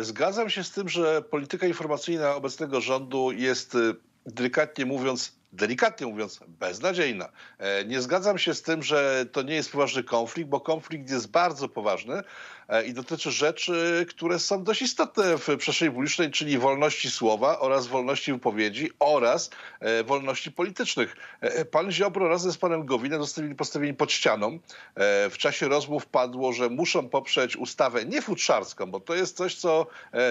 Zgadzam się z tym, że polityka informacyjna obecnego rządu jest, delikatnie mówiąc, beznadziejna. Nie zgadzam się z tym, że to nie jest poważny konflikt, bo konflikt jest bardzo poważny i dotyczy rzeczy, które są dość istotne w przestrzeni publicznej, czyli wolności słowa oraz wolności wypowiedzi oraz wolności politycznych. Pan Ziobro razem z panem Gowinem zostali postawieni pod ścianą. W czasie rozmów padło, że muszą poprzeć ustawę nie futrzarską, bo to jest coś, co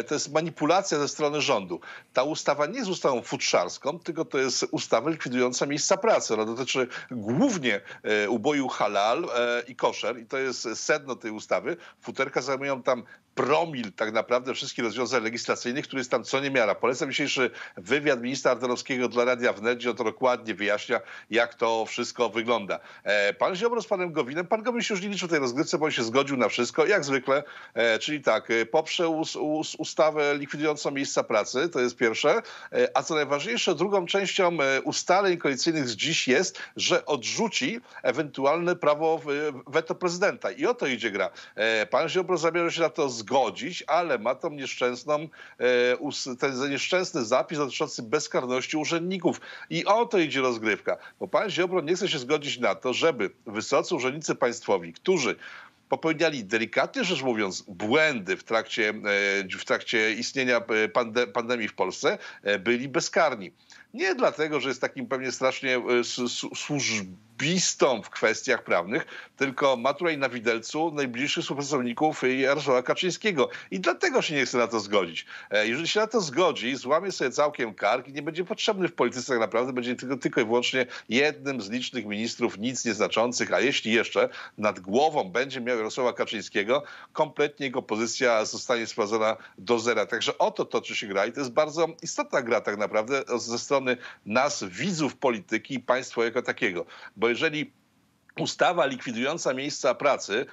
to jest manipulacja ze strony rządu. Ta ustawa nie jest ustawą futrzarską, tylko to jest ustawa likwidująca miejsca pracy. Ona dotyczy głównie uboju halal i koszer i to jest sedno tej ustawy. Futerka zajmują tam promil tak naprawdę wszystkich rozwiązań legislacyjnych, które jest tam co niemiara. Polecam dzisiejszy wywiad ministra Ardanowskiego dla Radia Wnet, gdzie on to dokładnie wyjaśnia, jak to wszystko wygląda. Pan Ziobro z panem Gowinem, pan Gowin się już nie liczył tej rozgrywce, bo on się zgodził na wszystko, jak zwykle, czyli tak, poprzeł ustawę likwidującą miejsca pracy, to jest pierwsze, a co najważniejsze, drugą częścią ustaleń koalicyjnych z dziś jest, że odrzuci ewentualne prawo weto prezydenta i o to idzie gra. Pan Ziobro zamierza się na to zgodzić, ale ma tą nieszczęsną, ten nieszczęsny zapis dotyczący bezkarności urzędników. I o to idzie rozgrywka, bo pan Ziobro nie chce się zgodzić na to, żeby wysocy urzędnicy państwowi, którzy popełniali delikatnie rzecz mówiąc błędy w trakcie istnienia pandemii w Polsce, byli bezkarni. Nie dlatego, że jest takim pewnie strasznie służbistą w kwestiach prawnych, tylko ma tutaj na widelcu najbliższych współpracowników Jarosława Kaczyńskiego. I dlatego się nie chce na to zgodzić. Jeżeli się na to zgodzi, złamie sobie całkiem kark i nie będzie potrzebny w polityce tak naprawdę, będzie tylko i wyłącznie jednym z licznych ministrów nic nieznaczących, a jeśli jeszcze nad głową będzie miał Jarosława Kaczyńskiego, kompletnie jego pozycja zostanie sprowadzona do zera. Także o to toczy się gra i to jest bardzo istotna gra tak naprawdę ze strony nas, widzów polityki i państwa jako takiego. Bo jeżeli ustawa likwidująca miejsca pracy,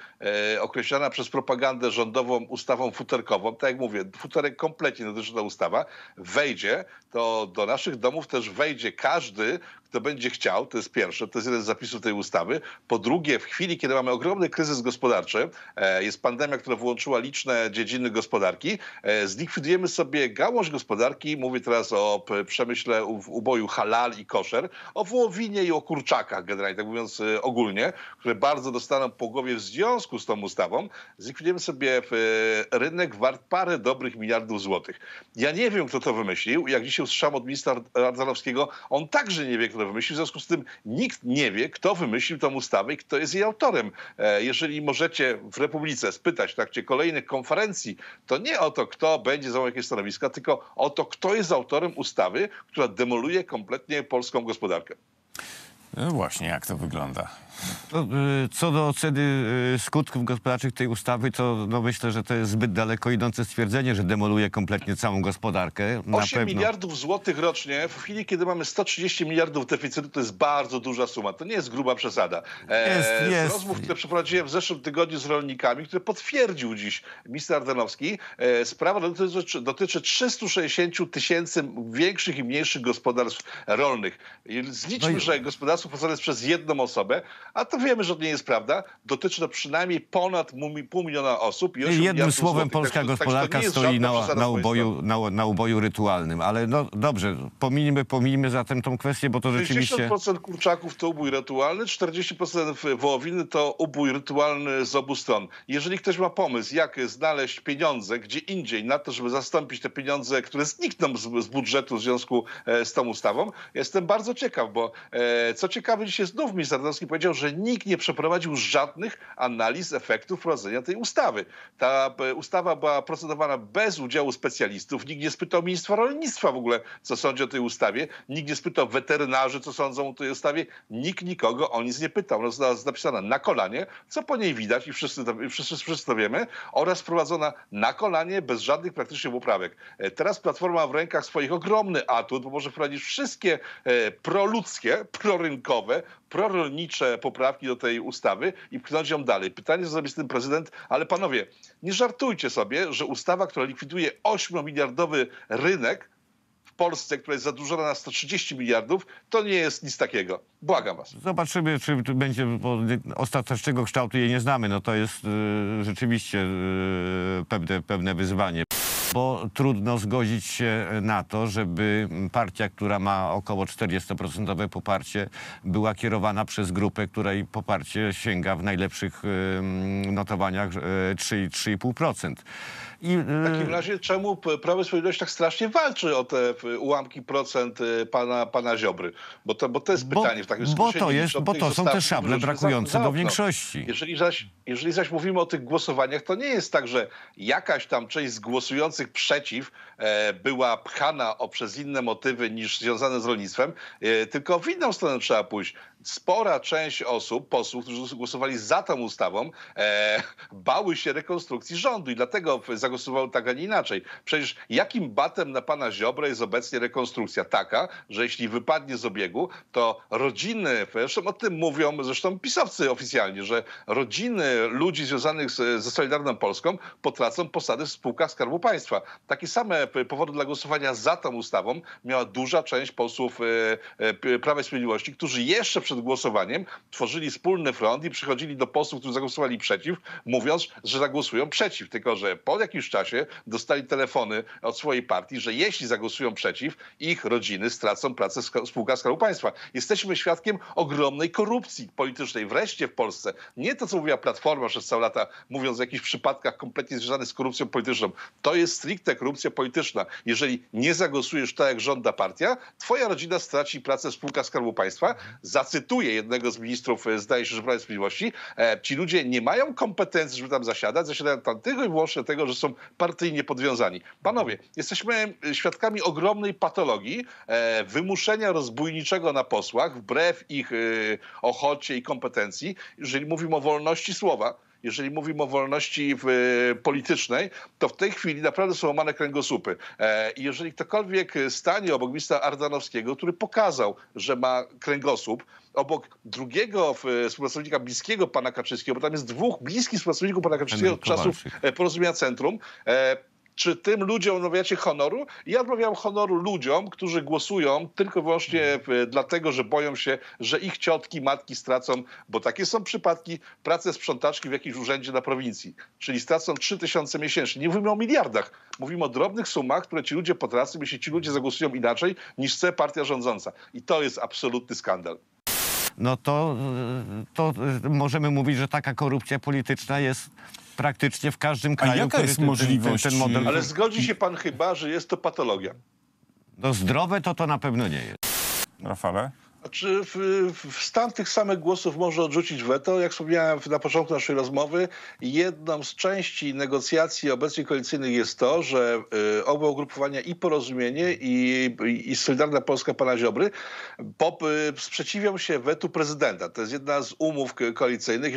określana przez propagandę rządową ustawą futerkową, tak jak mówię, futerek kompletnie dotyczy ta ustawa, wejdzie, to do naszych domów też wejdzie każdy, kto będzie chciał, to jest pierwsze, to jest jeden z zapisów tej ustawy. Po drugie, w chwili, kiedy mamy ogromny kryzys gospodarczy, jest pandemia, która wyłączyła liczne dziedziny gospodarki, zlikwidujemy sobie gałąź gospodarki, mówię teraz o przemyśle w uboju halal i koszer, o wołowinie i o kurczakach generalnie, tak mówiąc ogólnie, które bardzo dostaną po głowie w związku z tą ustawą, zlikwidujemy sobie rynek wart parę dobrych miliardów złotych. Ja nie wiem, kto to wymyślił. Jak dzisiaj usłyszałem od ministra Ardanowskiego, on także nie wie, kto to wymyślił. W związku z tym nikt nie wie, kto wymyślił tą ustawę i kto jest jej autorem. Jeżeli możecie w Republice spytać w trakcie kolejnych konferencji, to nie o to, kto będzie zajmował jakieś stanowiska, tylko o to, kto jest autorem ustawy, która demoluje kompletnie polską gospodarkę. No właśnie, jak to wygląda? Co do oceny skutków gospodarczych tej ustawy, to no myślę, że to jest zbyt daleko idące stwierdzenie, że demoluje kompletnie całą gospodarkę. Na 8 pewno. Miliardów złotych rocznie, w chwili, kiedy mamy 130 miliardów deficytu, to jest bardzo duża suma. To nie jest gruba przesada. Z rozmów, które przeprowadziłem w zeszłym tygodniu z rolnikami, które potwierdził dziś minister Ardanowski, sprawa dotyczy 360 000 większych i mniejszych gospodarstw rolnych. Zliczmy, że gospodarstwo prowadzone jest przez jedną osobę, a to wiemy, że to nie jest prawda. Dotyczy to przynajmniej ponad 0,5 miliona osób. I jednym słowem polska gospodarka stoi na uboju rytualnym. Ale no dobrze, pominijmy zatem tą kwestię, bo to rzeczywiście... 60% kurczaków to ubój rytualny, 40% wołowiny to ubój rytualny z obu stron. Jeżeli ktoś ma pomysł, jak znaleźć pieniądze gdzie indziej na to, żeby zastąpić te pieniądze, które znikną z budżetu w związku z tą ustawą, jestem bardzo ciekaw, bo co ciekawe, dzisiaj znów minister Ardanowski powiedział, że nikt nie przeprowadził żadnych analiz efektów wprowadzenia tej ustawy. Ta ustawa była procedowana bez udziału specjalistów. Nikt nie spytał ministra rolnictwa w ogóle, co sądzi o tej ustawie. Nikt nie spytał weterynarzy, co sądzą o tej ustawie. Nikt nikogo o nic nie pytał. Ona została napisana na kolanie, co po niej widać i wszyscy to wiemy, oraz wprowadzona na kolanie, bez żadnych praktycznych poprawek. Teraz Platforma ma w rękach swoich ogromny atut, bo może wprowadzić wszystkie proludzkie, prorynkowe, prorolnicze poprawki do tej ustawy i pchnąć ją dalej. Pytanie, co zrobi z tym prezydent, ale panowie, nie żartujcie sobie, że ustawa, która likwiduje 8-miliardowy rynek w Polsce, która jest zadłużona na 130 miliardów, to nie jest nic takiego. Błagam was. Zobaczymy, czy będzie, bo ostatecznego kształtu jej nie znamy. No to jest rzeczywiście pewne wyzwanie. bo trudno zgodzić się na to, żeby partia, która ma około 40% poparcie, była kierowana przez grupę, której poparcie sięga w najlepszych notowaniach 3,5%. W takim razie czemu Prawo i Sprawiedliwość tak strasznie walczy o te ułamki procent pana Ziobry? Bo to jest pytanie w takim sensie. Bo to są te szable brakujące do większości. Jeżeli zaś mówimy o tych głosowaniach, to nie jest tak, że jakaś tam część z głosujących przeciw była pchana przez inne motywy niż związane z rolnictwem, tylko w inną stronę trzeba pójść. Spora część osób, posłów, którzy głosowali za tą ustawą, bały się rekonstrukcji rządu i dlatego zagłosowały tak, a nie inaczej. Przecież jakim batem na pana Ziobrę jest obecnie rekonstrukcja taka, że jeśli wypadnie z obiegu, to rodziny, zresztą o tym mówią zresztą pisowcy oficjalnie, że rodziny ludzi związanych ze Solidarną Polską potracą posady w spółkach Skarbu Państwa. Takie same powody dla głosowania za tą ustawą miała duża część posłów Prawa i Sprawiedliwości, którzy jeszcze przed głosowaniem tworzyli wspólny front i przychodzili do posłów, którzy zagłosowali przeciw, mówiąc, że zagłosują przeciw. Tylko że po jakimś czasie dostali telefony od swojej partii, że jeśli zagłosują przeciw, ich rodziny stracą pracę w spółkach Skarbu Państwa. Jesteśmy świadkiem ogromnej korupcji politycznej wreszcie w Polsce. Nie to, co mówiła Platforma przez całe lata, mówiąc o jakichś przypadkach kompletnie związanych z korupcją polityczną. To jest stricte korupcja polityczna. Jeżeli nie zagłosujesz tak, jak żąda partia, twoja rodzina straci pracę w spółkach Skarbu Państwa. Zacytuję jednego z ministrów, zdaje się, że Prawa i Sprawiedliwości. Ci ludzie nie mają kompetencji, żeby tam zasiadać. Zasiadają tam tylko i wyłącznie tego, że są partyjnie podwiązani. Panowie, jesteśmy świadkami ogromnej patologii wymuszenia rozbójniczego na posłach, wbrew ich ochocie i kompetencji. Jeżeli mówimy o wolności słowa, jeżeli mówimy o wolności politycznej, to w tej chwili naprawdę są łamane kręgosłupy. I jeżeli ktokolwiek stanie obok ministra Ardanowskiego, który pokazał, że ma kręgosłup, obok drugiego współpracownika bliskiego pana Kaczyńskiego, bo tam jest dwóch bliskich współpracowników pana Kaczyńskiego od czasów Porozumienia Centrum, czy tym ludziom odmawiacie honoru? Ja odmawiam honoru ludziom, którzy głosują tylko i wyłącznie dlatego, że boją się, że ich ciotki, matki stracą, bo takie są przypadki, pracę sprzątaczki w jakimś urzędzie na prowincji. Czyli stracą 3000 miesięcznie. Nie mówimy o miliardach. Mówimy o drobnych sumach, które ci ludzie potracą, jeśli ci ludzie zagłosują inaczej niż chce partia rządząca. I to jest absolutny skandal. No to możemy mówić, że taka korupcja polityczna jest praktycznie w każdym kraju. A jaka jest możliwość? Ten model... Ale zgodzi się pan chyba, że jest to patologia. No zdrowe to na pewno nie jest. Rafale? Czy stan tych samych głosów może odrzucić weto? Jak wspomniałem na początku naszej rozmowy, jedną z części negocjacji obecnie koalicyjnych jest to, że oba ugrupowania i Porozumienie i Solidarna Polska pana Ziobry sprzeciwią się wetu prezydenta. To jest jedna z umów koalicyjnych.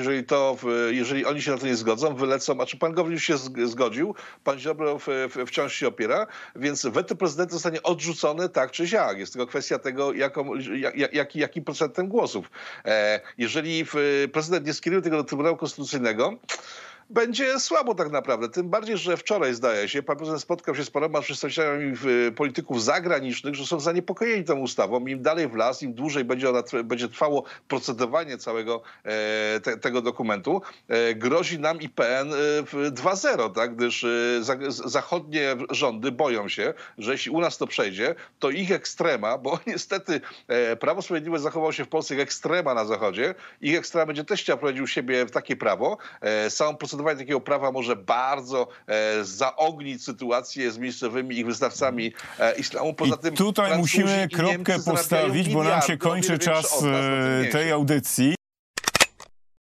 Jeżeli oni się na to nie zgodzą, wylecą. A czy pan Gowin już się zgodził? Pan Ziobro wciąż się opiera. Więc weto prezydenta zostanie odrzucone tak czy siak. Jest tylko kwestia tego, jakim procentem głosów. Jeżeli prezydent nie skieruje tego do Trybunału Konstytucyjnego, będzie słabo tak naprawdę. Tym bardziej, że wczoraj zdaje się, pan prezydent spotkał się z paroma przedstawicielami polityków zagranicznych, że są zaniepokojeni tą ustawą. Im dalej w las, im dłużej będzie trwało procedowanie całego tego dokumentu. Grozi nam IPN 2.0, tak? Gdyż zachodnie rządy boją się, że jeśli u nas to przejdzie, to ich ekstrema, bo niestety Prawo i Sprawiedliwość zachowało się w Polsce jak ekstrema na Zachodzie, ich ekstrema będzie też chciał prowadził siebie w takie prawo. Samą procedowanie takiego prawa może bardzo zaognić sytuację z miejscowymi ich wyznawcami islamu. Poza tym tutaj musimy kropkę postawić, bo nam się kończy czas tej audycji.